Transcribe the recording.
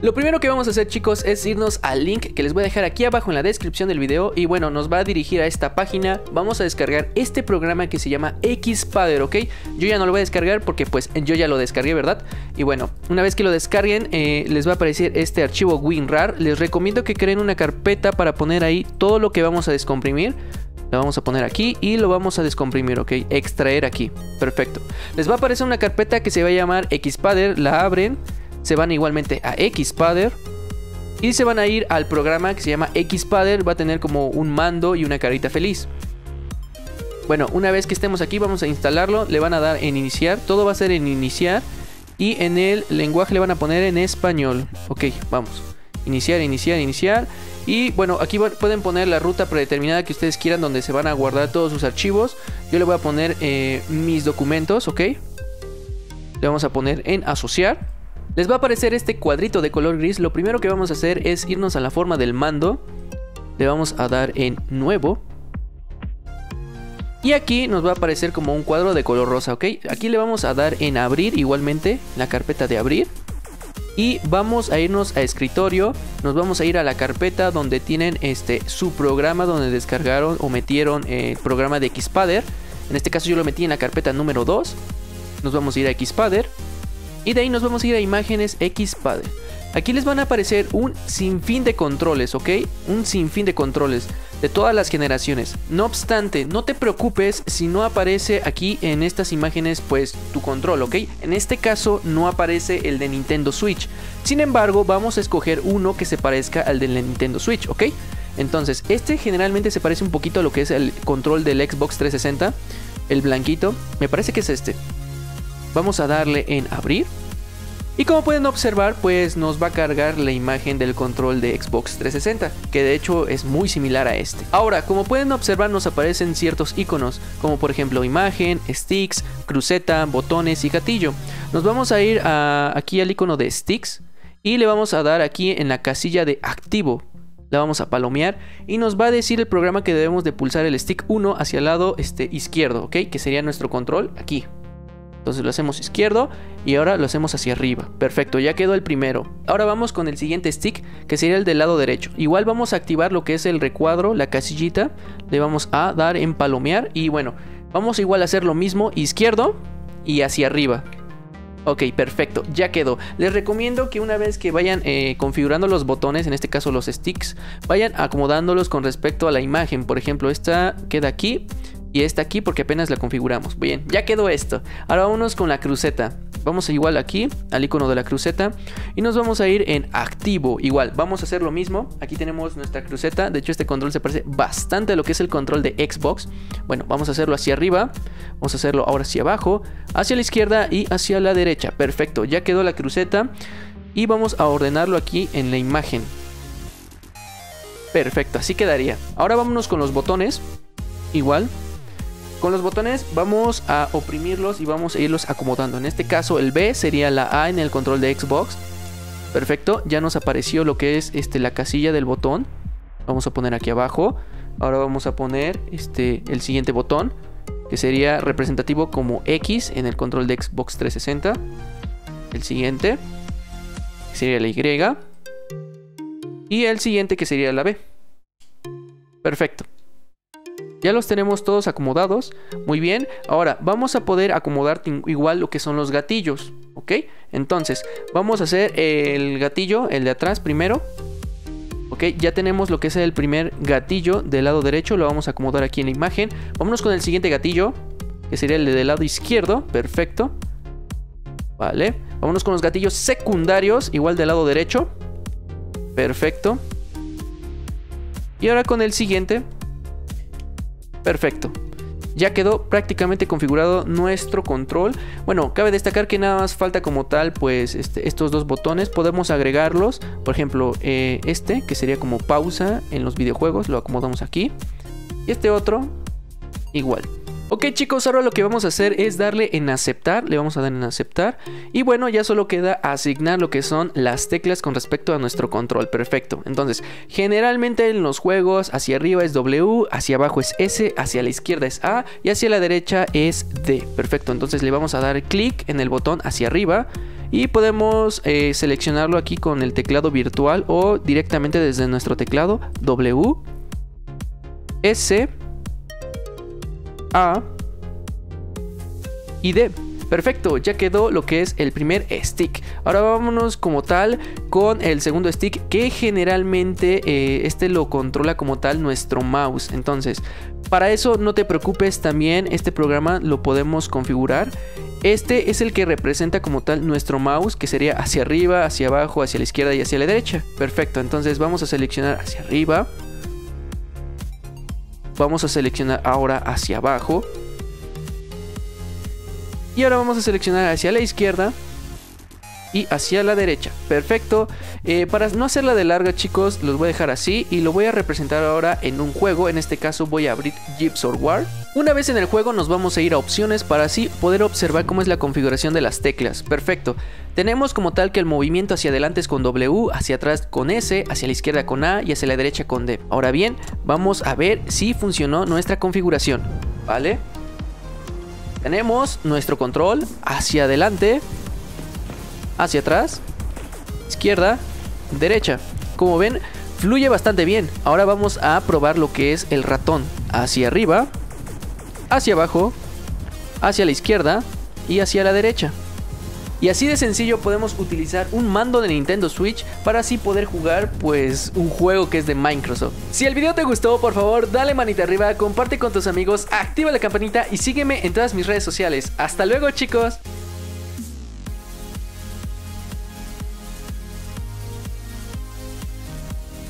Lo primero que vamos a hacer, chicos, es irnos al link que les voy a dejar aquí abajo en la descripción del video. Y bueno, nos va a dirigir a esta página. Vamos a descargar este programa que se llama Xpadder, ¿ok? Yo ya no lo voy a descargar porque pues yo ya lo descargué, ¿verdad? Y bueno, una vez que lo descarguen, les va a aparecer este archivo WinRAR. Les recomiendo que creen una carpeta para poner ahí todo lo que vamos a descomprimir. Lo vamos a poner aquí y lo vamos a descomprimir, ok, extraer aquí, perfecto. Les va a aparecer una carpeta que se va a llamar Xpadder, la abren. Se van igualmente a Xpadder y se van a ir al programa que se llama Xpadder. Va a tener como un mando y una carita feliz. Bueno, una vez que estemos aquí vamos a instalarlo. Le van a dar en iniciar, todo va a ser en iniciar. Y en el lenguaje le van a poner en español. Ok, vamos. Iniciar, iniciar, iniciar. Y bueno, aquí pueden poner la ruta predeterminada que ustedes quieran, donde se van a guardar todos sus archivos. Yo le voy a poner mis documentos, ok. Le vamos a poner en asociar. Les va a aparecer este cuadrito de color gris. Lo primero que vamos a hacer es irnos a la forma del mando. Le vamos a dar en nuevo. Y aquí nos va a aparecer como un cuadro de color rosa, ¿ok? Aquí le vamos a dar en abrir, igualmente la carpeta de abrir. Y vamos a irnos a escritorio. Nos vamos a ir a la carpeta donde tienen su programa, donde descargaron o metieron el programa de Xpadder. En este caso yo lo metí en la carpeta número 2. Nos vamos a ir a Xpadder. Y de ahí nos vamos a ir a imágenes Xpadder. Aquí les van a aparecer un sinfín de controles, ¿ok? Un sinfín de controles de todas las generaciones. No obstante, no te preocupes si no aparece aquí en estas imágenes pues tu control, ¿ok? En este caso no aparece el de Nintendo Switch. Sin embargo, vamos a escoger uno que se parezca al de Nintendo Switch, ¿ok? Entonces, este generalmente se parece un poquito a lo que es el control del Xbox 360. El blanquito, me parece que es este. Vamos a darle en abrir. Y como pueden observar, pues nos va a cargar la imagen del control de Xbox 360, que de hecho es muy similar a este. Ahora, como pueden observar, nos aparecen ciertos iconos, como por ejemplo imagen, sticks, cruceta, botones y gatillo. Nos vamos a ir aquí al icono de sticks y le vamos a dar aquí en la casilla de activo. La vamos a palomear y nos va a decir el programa que debemos de pulsar el stick 1 hacia el lado izquierdo, ¿ok? Que sería nuestro control aquí. Entonces lo hacemos izquierdo y ahora lo hacemos hacia arriba. Perfecto, ya quedó el primero. Ahora vamos con el siguiente stick, que sería el del lado derecho. Igual vamos a activar lo que es el recuadro, la casillita. Le vamos a dar en palomear y bueno, vamos igual a hacer lo mismo, izquierdo y hacia arriba. Ok, perfecto, ya quedó. Les recomiendo que una vez que vayan configurando los botones, en este caso los sticks, vayan acomodándolos con respecto a la imagen. Por ejemplo, esta queda aquí. Y esta aquí porque apenas la configuramos. Bien, ya quedó esto. Ahora vámonos con la cruceta. Vamos igual aquí al icono de la cruceta. Y nos vamos a ir en activo. Igual, vamos a hacer lo mismo. Aquí tenemos nuestra cruceta. De hecho, este control se parece bastante a lo que es el control de Xbox. Bueno, vamos a hacerlo hacia arriba. Vamos a hacerlo ahora hacia abajo. Hacia la izquierda y hacia la derecha. Perfecto, ya quedó la cruceta. Y vamos a ordenarlo aquí en la imagen. Perfecto, así quedaría. Ahora vámonos con los botones. Igual. Con los botones vamos a oprimirlos y vamos a irlos acomodando. En este caso el B sería la A en el control de Xbox. Perfecto, ya nos apareció lo que es la casilla del botón. Vamos a poner aquí abajo. Ahora vamos a poner el siguiente botón, que sería representativo como X en el control de Xbox 360. El siguiente, que sería la Y. Y el siguiente, que sería la B. Perfecto. Ya los tenemos todos acomodados, muy bien. Ahora vamos a poder acomodar igual lo que son los gatillos, ¿ok? Entonces vamos a hacer el gatillo, el de atrás primero. Ok, ya tenemos lo que es el primer gatillo del lado derecho, lo vamos a acomodar aquí en la imagen. Vámonos con el siguiente gatillo, que sería el del lado izquierdo, perfecto. Vale, vámonos con los gatillos secundarios, igual del lado derecho. Perfecto. Y ahora con el siguiente. Perfecto, ya quedó prácticamente configurado nuestro control. Bueno, cabe destacar que nada más falta como tal, pues estos dos botones podemos agregarlos. Por ejemplo, que sería como pausa en los videojuegos, lo acomodamos aquí. Y este otro, igual. Ok, chicos, ahora lo que vamos a hacer es darle en aceptar. Le vamos a dar en aceptar. Y bueno, ya solo queda asignar lo que son las teclas con respecto a nuestro control. Perfecto. Entonces, generalmente en los juegos hacia arriba es W, hacia abajo es S, hacia la izquierda es A y hacia la derecha es D. Perfecto. Entonces le vamos a dar clic en el botón hacia arriba y podemos seleccionarlo aquí con el teclado virtual o directamente desde nuestro teclado W, S, A y D. Perfecto, ya quedó lo que es el primer stick. Ahora vámonos como tal con el segundo stick, que generalmente este lo controla como tal nuestro mouse. Entonces, para eso no te preocupes, también este programa lo podemos configurar. Este es el que representa como tal nuestro mouse, que sería hacia arriba, hacia abajo, hacia la izquierda y hacia la derecha. Perfecto, entonces vamos a seleccionar hacia arriba. Vamos a seleccionar ahora hacia abajo. Y ahora vamos a seleccionar hacia la izquierda y hacia la derecha. Perfecto. Para no hacerla de larga, chicos, los voy a dejar así y lo voy a representar ahora en un juego. En este caso voy a abrir Gears of War. Una vez en el juego nos vamos a ir a opciones para así poder observar cómo es la configuración de las teclas. Perfecto. Tenemos como tal que el movimiento hacia adelante es con W, hacia atrás con S, hacia la izquierda con A y hacia la derecha con D. Ahora bien, vamos a ver si funcionó nuestra configuración, ¿vale? Tenemos nuestro control hacia adelante, hacia atrás, izquierda, derecha. Como ven, fluye bastante bien. Ahora vamos a probar lo que es el ratón. Hacia arriba, hacia abajo, hacia la izquierda y hacia la derecha. Y así de sencillo podemos utilizar un mando de Nintendo Switch para así poder jugar pues un juego que es de Microsoft. Si el video te gustó, por favor dale manita arriba, comparte con tus amigos, activa la campanita y sígueme en todas mis redes sociales. ¡Hasta luego, chicos!